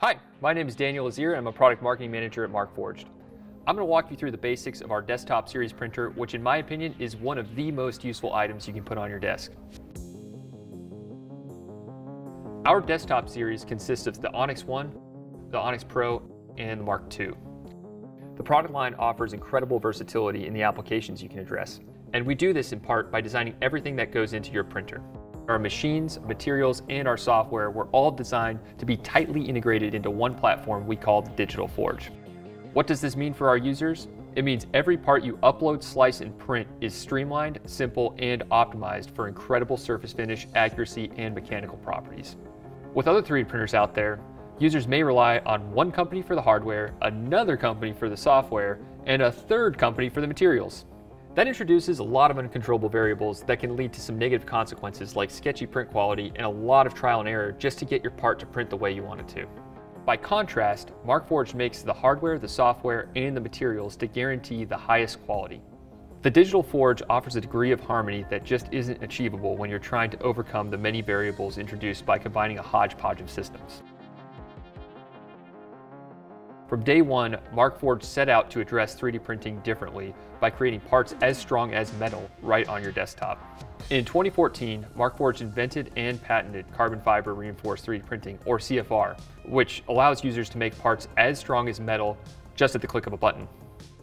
Hi, my name is Daniel Azir and I'm a product marketing manager at Markforged. I'm going to walk you through the basics of our Desktop Series printer, which in my opinion is one of the most useful items you can put on your desk. Our Desktop Series consists of the Onyx One, the Onyx Pro, and the Mark II. The product line offers incredible versatility in the applications you can address, and we do this in part by designing everything that goes into your printer. Our machines, materials, and our software were all designed to be tightly integrated into one platform we call the Digital Forge. What does this mean for our users? It means every part you upload, slice, and print is streamlined, simple, and optimized for incredible surface finish, accuracy, and mechanical properties. With other 3D printers out there, users may rely on one company for the hardware, another company for the software, and a third company for the materials. That introduces a lot of uncontrollable variables that can lead to some negative consequences like sketchy print quality and a lot of trial and error just to get your part to print the way you want it to. By contrast, Markforged makes the hardware, the software, and the materials to guarantee the highest quality. The Digital Forge offers a degree of harmony that just isn't achievable when you're trying to overcome the many variables introduced by combining a hodgepodge of systems. From day one, Markforged set out to address 3D printing differently by creating parts as strong as metal right on your desktop. In 2014, Markforged invented and patented carbon fiber reinforced 3D printing, or CFR, which allows users to make parts as strong as metal just at the click of a button.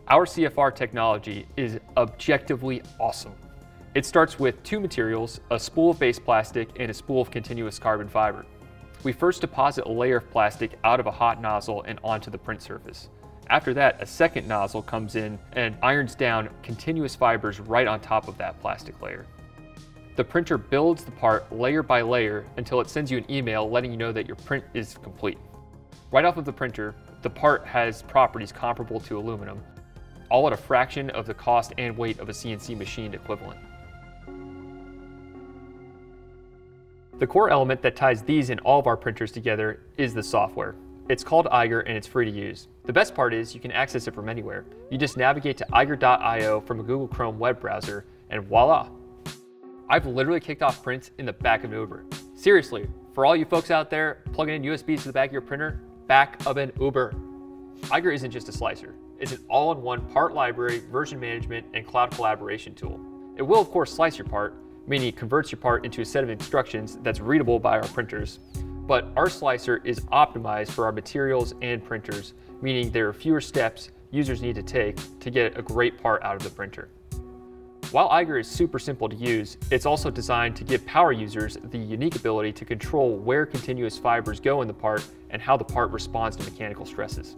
Our CFR technology is objectively awesome. It starts with two materials, a spool of base plastic and a spool of continuous carbon fiber. We first deposit a layer of plastic out of a hot nozzle and onto the print surface. After that, a second nozzle comes in and irons down continuous fibers right on top of that plastic layer. The printer builds the part layer by layer until it sends you an email letting you know that your print is complete. Right off of the printer, the part has properties comparable to aluminum, all at a fraction of the cost and weight of a CNC machined equivalent. The core element that ties these and all of our printers together is the software. It's called Eiger and it's free to use. The best part is you can access it from anywhere. You just navigate to eiger.io from a Google Chrome web browser and voila. I've literally kicked off prints in the back of an Uber. Seriously, for all you folks out there plugging in USBs to the back of your printer, back of an Uber. Eiger isn't just a slicer. It's an all-in-one part library, version management, and cloud collaboration tool. It will of course slice your part, meaning it converts your part into a set of instructions that's readable by our printers. But our slicer is optimized for our materials and printers, meaning there are fewer steps users need to take to get a great part out of the printer. While Eiger is super simple to use, it's also designed to give power users the unique ability to control where continuous fibers go in the part and how the part responds to mechanical stresses.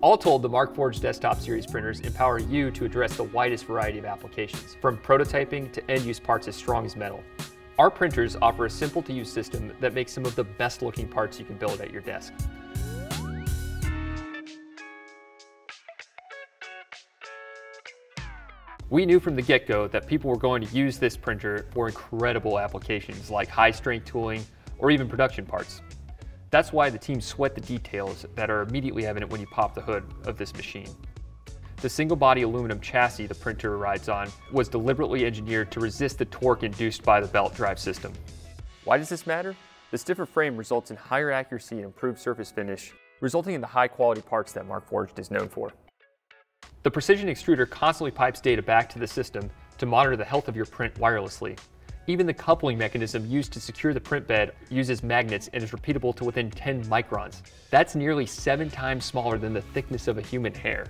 All told, the Markforged Desktop Series printers empower you to address the widest variety of applications, from prototyping to end-use parts as strong as metal. Our printers offer a simple-to-use system that makes some of the best-looking parts you can build at your desk. We knew from the get-go that people were going to use this printer for incredible applications like high-strength tooling or even production parts. That's why the team sweat the details that are immediately evident when you pop the hood of this machine. The single-body aluminum chassis the printer rides on was deliberately engineered to resist the torque induced by the belt drive system. Why does this matter? The stiffer frame results in higher accuracy and improved surface finish, resulting in the high-quality parts that Markforged is known for. The precision extruder constantly pipes data back to the system to monitor the health of your print wirelessly. Even the coupling mechanism used to secure the print bed uses magnets and is repeatable to within 10 microns. That's nearly 7 times smaller than the thickness of a human hair.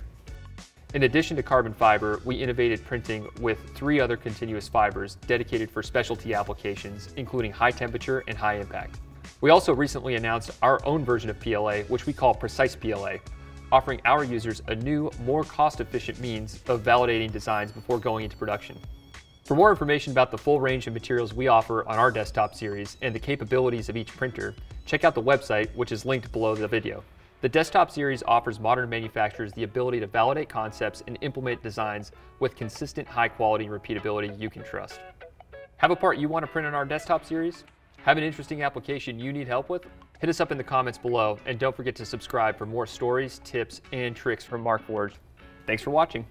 In addition to carbon fiber, we innovated printing with 3 other continuous fibers dedicated for specialty applications, including high temperature and high impact. We also recently announced our own version of PLA, which we call Precise PLA, offering our users a new, more cost-efficient means of validating designs before going into production. For more information about the full range of materials we offer on our Desktop Series and the capabilities of each printer, check out the website, which is linked below the video. The Desktop Series offers modern manufacturers the ability to validate concepts and implement designs with consistent high quality and repeatability you can trust. Have a part you want to print on our Desktop Series? Have an interesting application you need help with? Hit us up in the comments below and don't forget to subscribe for more stories, tips, and tricks from Markforged. Thanks for watching.